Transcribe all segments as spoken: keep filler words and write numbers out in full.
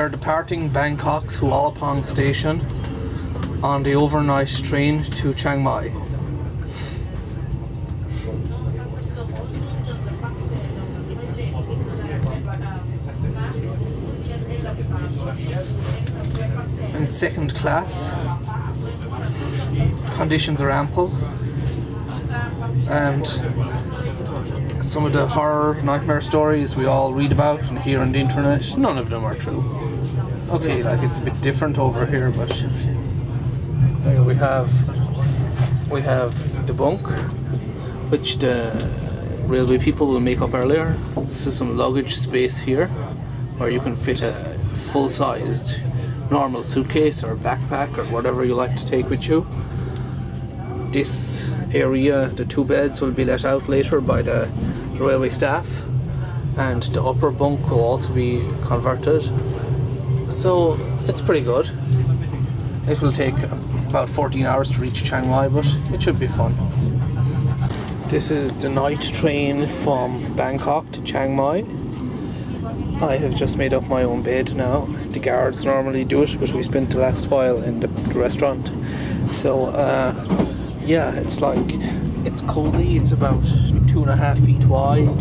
are departing Bangkok's Hua Lamphong station on the overnight train to Chiang Mai. In second class, conditions are ample, and some of the horror nightmare stories we all read about and hear on the internet, none of them are true. Okay, like it's a bit different over here, but uh, we have we have the bunk, which the railway people will make up earlier. This is some luggage space here, where you can fit a full-sized normal suitcase or backpack or whatever you like to take with you. This area, the two beds, will be let out later by the railway staff, and the upper bunk will also be converted. So it's pretty good. It will take about fourteen hours to reach Chiang Mai, but it should be fun. This is the night train from Bangkok to Chiang Mai. I have just made up my own bed now. The guards normally do it, but we spent the last while in the restaurant. So uh, yeah, it's like, it's cozy. It's about two and a half feet wide,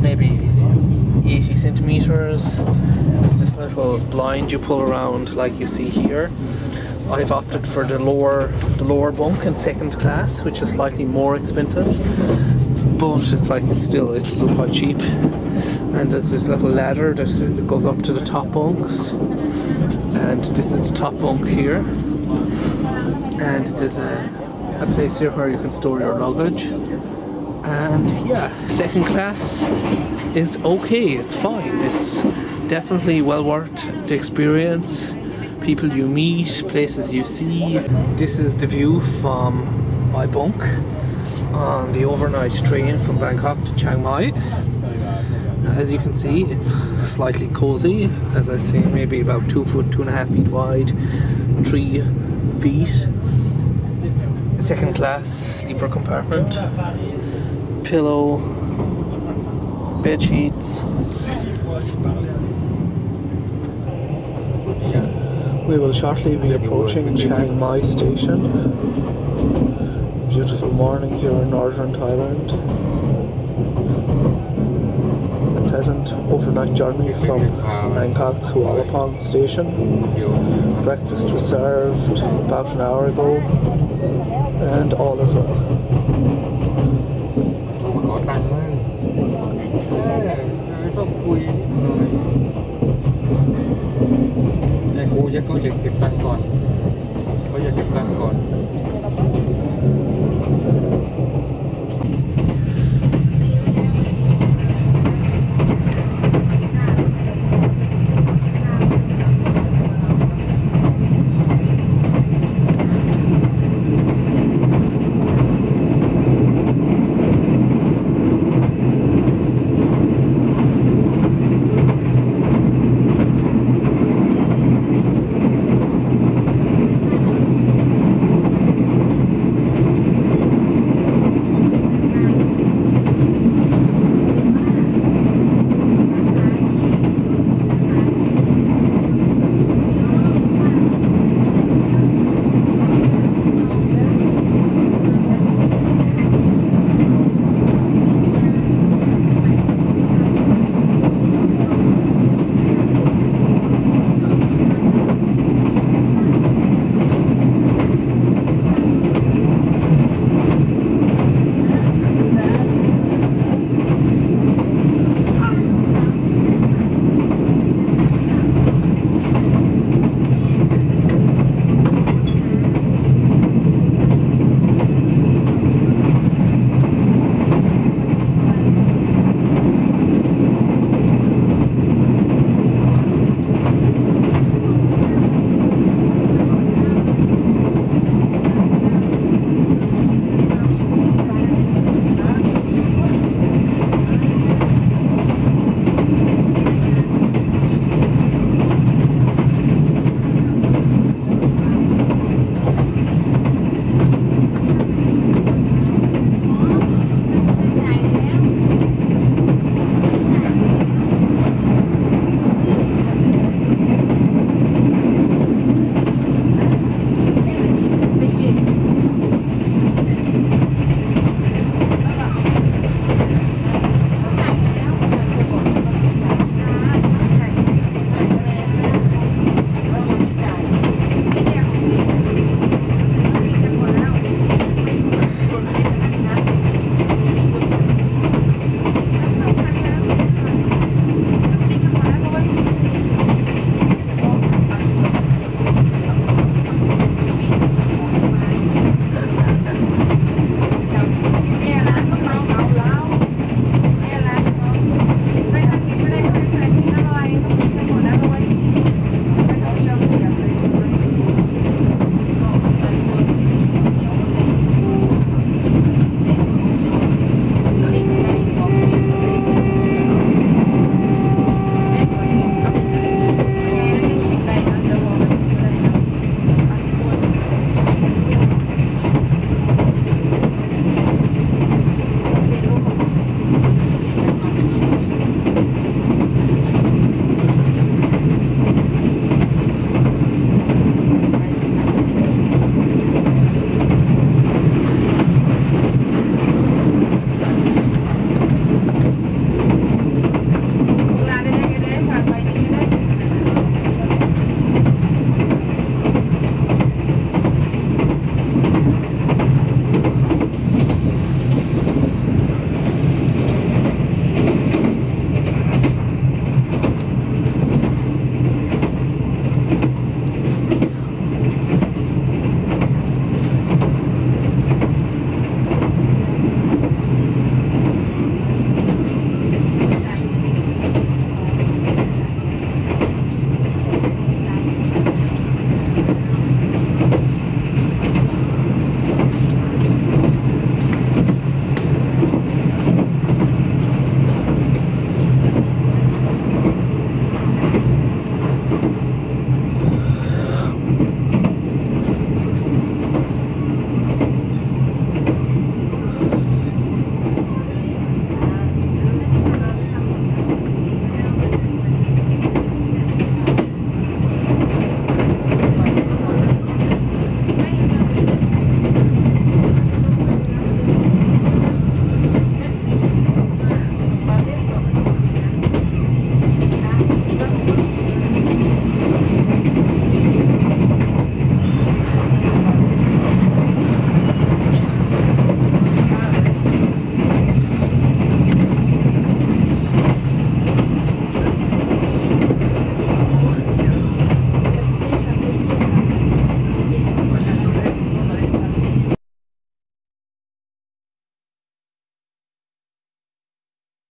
maybe eighty centimeters. It's this little blind you pull around like you see here. I've opted for the lower, the lower bunk in second class, which is slightly more expensive, but it's like it's still it's still quite cheap. And there's this little ladder that goes up to the top bunks, and this is the top bunk here, and there's a, a place here where you can store your luggage. And yeah, second class is okay, it's fine, it's definitely well worth the experience. People you meet, places you see. This is the view from my bunk on the overnight train from Bangkok to Chiang Mai. As you can see, it's slightly cozy. As I say, maybe about two foot, two and a half feet wide, three feet. Second class sleeper compartment, pillow, bed sheets. We will shortly be approaching Chiang Mai station. Beautiful morning here in northern Thailand. Pleasant overnight journey from Bangkok's Hua Lamphong station. Breakfast was served about an hour ago, and all is well. Oh my God,